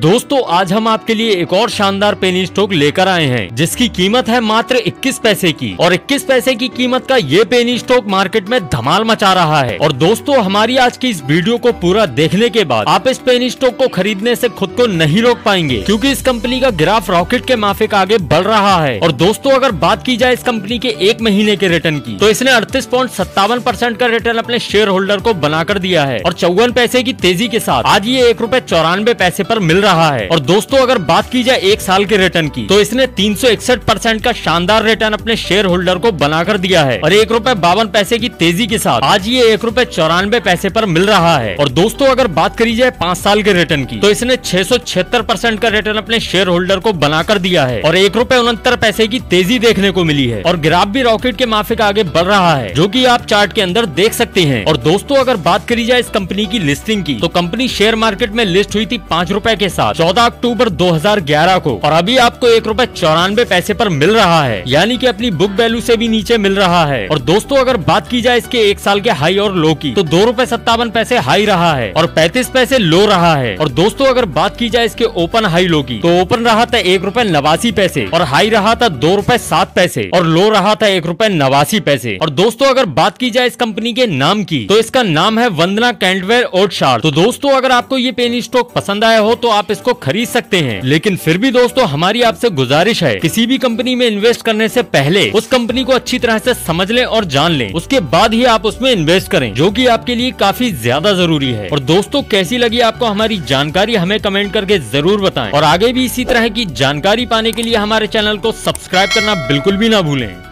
दोस्तों आज हम आपके लिए एक और शानदार पेनी स्टॉक लेकर आए हैं जिसकी कीमत है मात्र 21 पैसे की और 21 पैसे की कीमत का ये पेनी स्टॉक मार्केट में धमाल मचा रहा है। और दोस्तों हमारी आज की इस वीडियो को पूरा देखने के बाद आप इस पेनी स्टॉक को खरीदने से खुद को नहीं रोक पाएंगे क्योंकि इस कंपनी का ग्राफ रॉकेट के माफिक आगे बढ़ रहा है। और दोस्तों अगर बात की जाए इस कंपनी के एक महीने के रिटर्न की तो इसने 38.57% का रिटर्न अपने शेयर होल्डर को बनाकर दिया है और 54 पैसे की तेजी के साथ आज ये ₹1.94 पर मिल रहा है। और दोस्तों अगर बात की जाए एक साल के रिटर्न की तो इसने 361% का शानदार रिटर्न अपने शेयर होल्डर को बनाकर दिया है और ₹1.52 की तेजी के साथ आज ये ₹1.94 पर मिल रहा है। और दोस्तों अगर बात करी जाए 5 साल के रिटर्न की तो इसने 676% का रिटर्न अपने शेयर होल्डर को बनाकर दिया है और ₹1.69 की तेजी देखने को मिली है और ग्राफ भी रॉकेट के माफिक आगे बढ़ रहा है जो कि आप चार्ट के अंदर देख सकते हैं। और दोस्तों अगर बात करी जाए इस कंपनी की लिस्टिंग की तो कंपनी शेयर मार्केट में लिस्ट हुई थी ₹5 के साथ 14 अक्टूबर 2011 को और अभी आपको ₹1.94 पर मिल रहा है यानी कि अपनी बुक वैल्यू से भी नीचे मिल रहा है। और दोस्तों अगर बात की जाए इसके एक साल के हाई और लो की तो ₹2.57 हाई रहा है और 35 पैसे लो रहा है। और दोस्तों अगर बात की जाए इसके ओपन हाई लो की तो ओपन रहा था ₹1.89 और हाई रहा था ₹2.07 और लो रहा था ₹1.89। और दोस्तों अगर बात की जाए इस कंपनी के नाम की तो इसका नाम है वंदना कैंडवेयर ओडशार। तो दोस्तों अगर आपको ये पेनी स्टॉक पसंद आया हो तो आप इसको खरीद सकते हैं, लेकिन फिर भी दोस्तों हमारी आपसे गुजारिश है किसी भी कंपनी में इन्वेस्ट करने से पहले उस कंपनी को अच्छी तरह से समझ लें और जान लें, उसके बाद ही आप उसमें इन्वेस्ट करें जो कि आपके लिए काफी ज्यादा जरूरी है। और दोस्तों कैसी लगी आपको हमारी जानकारी हमें कमेंट करके जरूर बताएं और आगे भी इसी तरह की जानकारी पाने के लिए हमारे चैनल को सब्सक्राइब करना बिल्कुल भी ना भूलें।